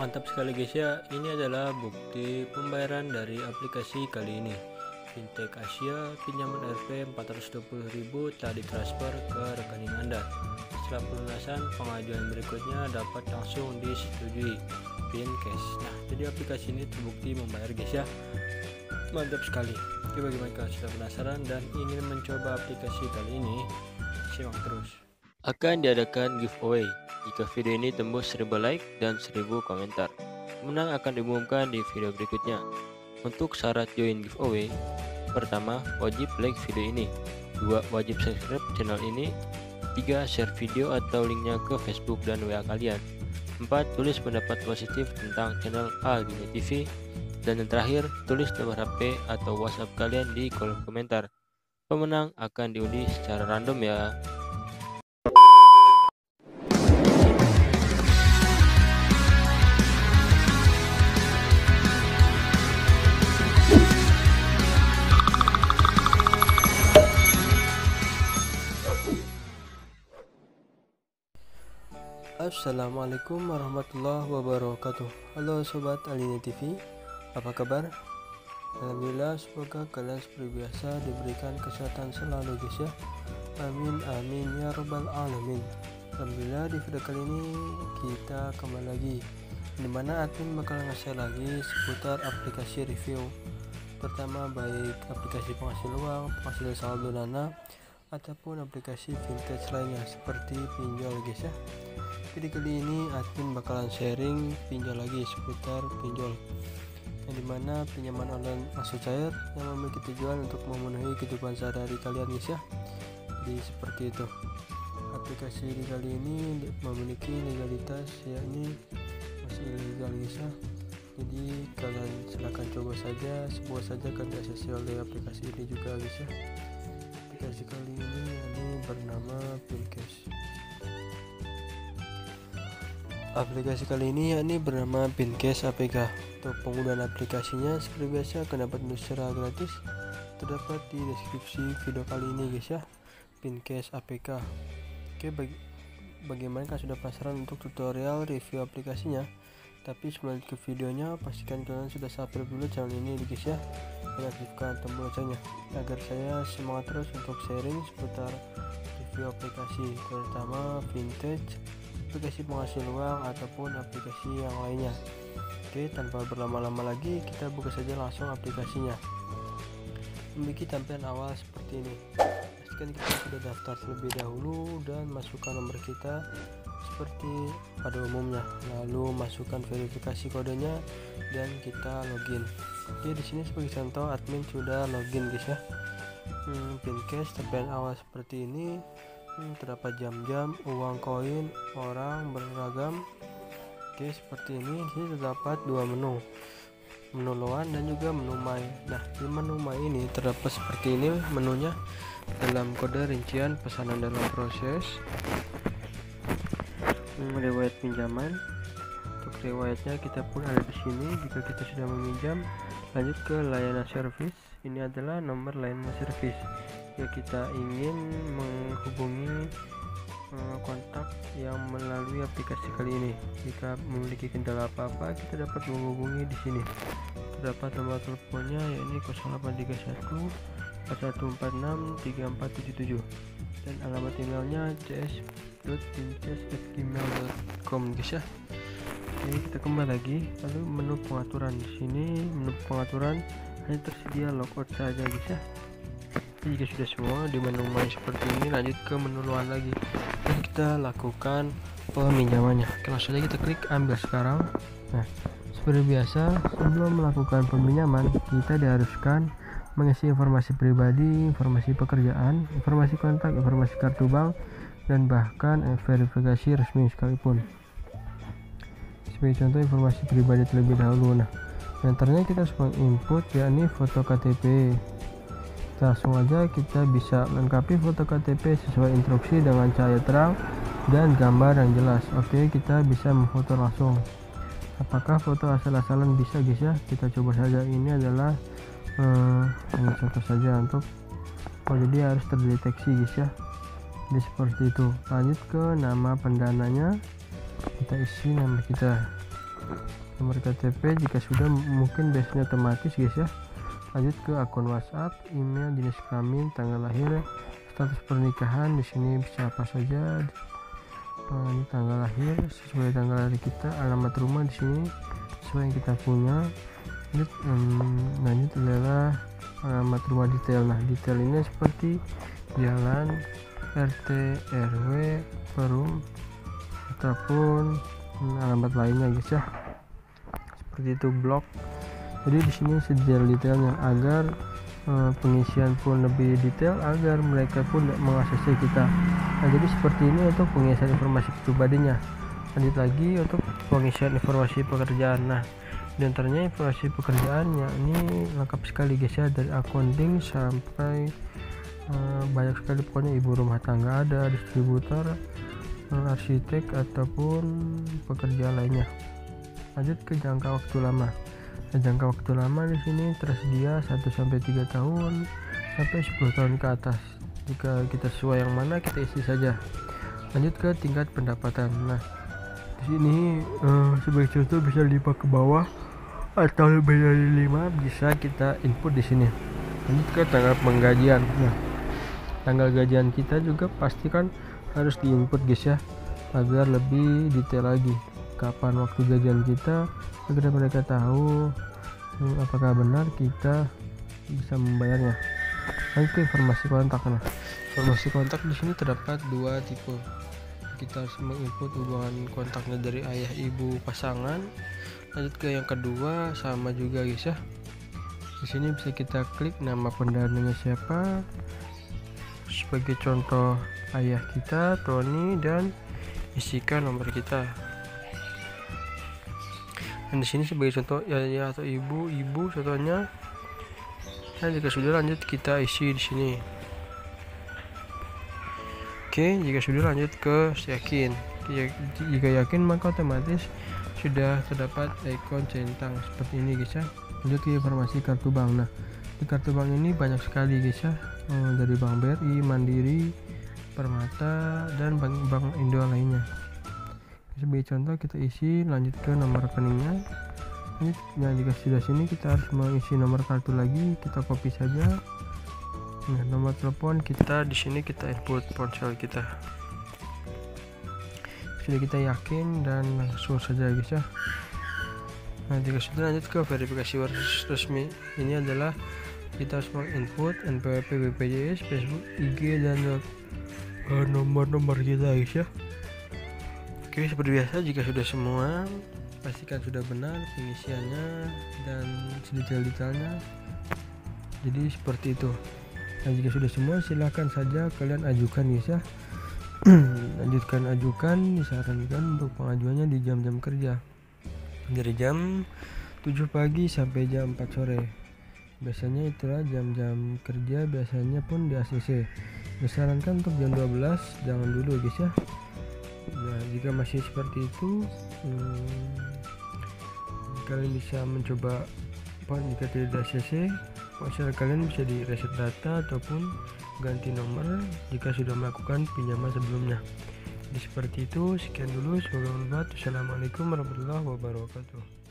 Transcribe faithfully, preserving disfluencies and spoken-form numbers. Mantap sekali guys ya, ini adalah bukti pembayaran dari aplikasi kali ini. Fintech Asia, pinjaman R P empat ratus dua puluh ribu telah ditransfer ke rekening Anda. Setelah pelunasan, pengajuan berikutnya dapat langsung disetujui. PinCase. Nah, jadi aplikasi ini terbukti membayar guys ya. Mantap sekali. Oke, bagi mereka yang sudah penasaran dan ingin mencoba aplikasi kali ini, simak terus. Akan diadakan giveaway. Jika video ini tembus seribu like dan seribu komentar, pemenang akan diumumkan di video berikutnya. Untuk syarat join giveaway, pertama, wajib like video ini, dua, wajib subscribe channel ini, tiga, share video atau linknya ke Facebook dan W A kalian, empat, tulis pendapat positif tentang channel Aldine T V, dan yang terakhir, tulis nomor H P atau WhatsApp kalian di kolom komentar. Pemenang akan diundi secara random ya. Assalamualaikum warahmatullahi wabarakatuh. Halo sobat Aldine T V, apa kabar? Alhamdulillah, semoga kalian seperti biasa diberikan kesehatan selalu guys ya. Amin amin ya robbal alamin. Alhamdulillah, di video kali ini kita kembali lagi, dimana admin bakal ngasih lagi seputar aplikasi review, pertama baik aplikasi penghasil uang, penghasil saldo dana, ataupun aplikasi vintage lainnya seperti pinjol guys ya. Jadi kali ini admin bakalan sharing pinjol lagi seputar pinjol, yang dimana pinjaman online asuh cair yang memiliki tujuan untuk memenuhi kehidupan sehari-hari kalian guys ya. Jadi seperti itu, aplikasi kali ini memiliki legalitas, yakni masih ilegal guys ya. Jadi kalian silahkan coba saja, sebuah saja kalian akses oleh aplikasi ini juga guys ya. Aplikasi kali ini ini bernama Pin Cash. Aplikasi kali ini yakni bernama PinCase A P K. Untuk penggunaan aplikasinya seperti biasa akan dapat secara gratis, terdapat di deskripsi video kali ini guys ya, PinCase A P K. Oke, bagi, bagaimana kan sudah penasaran untuk tutorial review aplikasinya, tapi sebelum ke videonya pastikan kalian sudah subscribe dulu channel ini guys ya, dan aktifkan tombol loncengnya agar saya semangat terus untuk sharing seputar review aplikasi terutama vintage, aplikasi penghasil uang ataupun aplikasi yang lainnya. Oke, tanpa berlama-lama lagi kita buka saja langsung aplikasinya. Memiliki tampilan awal seperti ini. Pastikan kita sudah daftar terlebih dahulu dan masukkan nomor kita seperti pada umumnya. Lalu masukkan verifikasi kodenya dan kita login. Oke, di sini sebagai contoh admin sudah login guys ya. Hmm, PinCase tampilan awal seperti ini. Hmm, terdapat jam-jam, uang koin, orang beragam. Oke, seperti ini. Di sini terdapat dua menu, menu loan dan juga menu my. Nah, di menu my ini terdapat seperti ini menunya, dalam kode rincian pesanan dalam proses, hmm, riwayat pinjaman. Untuk riwayatnya kita pun ada di sini. Jika kita sudah meminjam, lanjut ke layanan servis. Ini adalah nomor layanan servis. Ya, kita ingin menghubungi uh, kontak yang melalui aplikasi kali ini. Jika memiliki kendala apa-apa, kita dapat menghubungi di sini. Terdapat nomor teleponnya yakni nol delapan tiga satu empat satu empat enam tiga empat tujuh tujuh dan alamat emailnya c s dot pincase at gmail dot com guys ya. Oke, kita kembali lagi. Lalu menu pengaturan, di sini menu pengaturan hanya tersedia logout saja guys ya. Jika sudah semua di menu main seperti ini, lanjut ke menu luar lagi dan kita lakukan peminjamannya. Oke, langsung aja kita klik ambil sekarang. Nah, seperti biasa sebelum melakukan peminjaman kita diharuskan mengisi informasi pribadi, informasi pekerjaan, informasi kontak, informasi kartu bank, dan bahkan verifikasi resmi sekalipun. Sebagai contoh informasi pribadi terlebih dahulu. Nah, antaranya kita harus menginput yakni foto K T P. Langsung aja kita bisa lengkapi foto K T P sesuai instruksi dengan cahaya terang dan gambar yang jelas. Oke, kita bisa memfoto langsung. Apakah foto asal-asalan bisa guys ya? Kita coba saja. Ini adalah eh, ini contoh saja untuk oh, jadi harus terdeteksi guys ya. Jadi seperti itu. Lanjut ke nama pendananya, kita isi nama kita. nomor K T P jika sudah mungkin biasanya otomatis guys ya. Lanjut ke akun WhatsApp, email, jenis kelamin, tanggal lahir, status pernikahan, di sini bisa apa saja, ini tanggal lahir sesuai tanggal lahir kita, alamat rumah di sini sesuai yang kita punya. Lanjut, um, lanjut adalah alamat rumah detail. Nah detail ini seperti jalan, R T R W, perum, ataupun alamat lainnya guys ya, seperti itu blog. Jadi di sini sedetail-detailnya agar uh, pengisian pun lebih detail, agar mereka pun tidak mengakses kita. Nah, jadi seperti ini untuk pengisian informasi pribadinya. Lanjut lagi untuk pengisian informasi pekerjaan. Nah di antaranya informasi pekerjaannya ini lengkap sekali guys ya, dari accounting sampai uh, banyak sekali pokoknya, ibu rumah tangga ada, distributor, uh, arsitek ataupun pekerja lainnya. Lanjut ke jangka waktu lama. Nah, jangka waktu lama di sini tersedia satu sampai tiga tahun sampai sepuluh tahun ke atas. Jika kita sesuai yang mana kita isi saja. Lanjut ke tingkat pendapatan. Nah, di sini eh, sebagai contoh bisa lipat ke bawah atau lebih dari lima bisa kita input di sini. Lanjut ke tanggal penggajian. Nah, tanggal gajian kita juga pastikan harus diinput guys ya, agar lebih detail lagi. Kapan waktu gajian kita agar mereka tahu apakah benar kita bisa membayarnya. Nah, itu informasi kontak. Nah, informasi kontak di sini terdapat dua tipe. Kita harus menginput hubungan kontaknya dari ayah ibu pasangan. Lanjut ke yang kedua sama juga guys ya. Di sini bisa kita klik nama pendananya siapa. Sebagai contoh ayah kita Tony, dan isikan nomor kita. Dan di sini sebagai contoh ya, ya atau ibu ibu contohnya. Nah jika sudah lanjut kita isi di sini. Oke, jika sudah lanjut ke yakin. Jika yakin maka otomatis sudah terdapat ikon centang seperti ini guys ya. Lanjut ke informasi kartu bank. Nah di kartu bank ini banyak sekali guys ya, dari Bank B R I, Mandiri, Permata, dan bank-bank Indo lainnya. Sebagai contoh kita isi, lanjut ke nomor rekeningnya. Nah jika sudah sini kita harus mengisi nomor kartu lagi, kita copy saja. Nah nomor telepon kita di sini kita input ponsel kita. Sudah kita yakin dan langsung saja guys ya. Nah jika sudah lanjut ke verifikasi resmi. Ini adalah kita harus menginput N P W P, B P J S, Facebook, I G, dan nomor-nomor kita guys ya. Oke, seperti biasa jika sudah semua pastikan sudah benar pengisiannya dan sedetail-detailnya. Jadi seperti itu. Nah jika sudah semua silahkan saja kalian ajukan guys ya. Lanjutkan ajukan, disarankan untuk pengajuannya di jam-jam kerja dari jam tujuh pagi sampai jam empat sore. Biasanya itulah jam-jam kerja, biasanya pun di A C C. Disarankan untuk jam dua belas jangan dulu guys ya. Nah jika masih seperti itu hmm, kalian bisa mencoba apa, jika tidak C C masalah kalian bisa di reset data ataupun ganti nomor jika sudah melakukan pinjaman sebelumnya. Jadi seperti itu, sekian dulu, semoga bermanfaat. Assalamualaikum warahmatullahi wabarakatuh.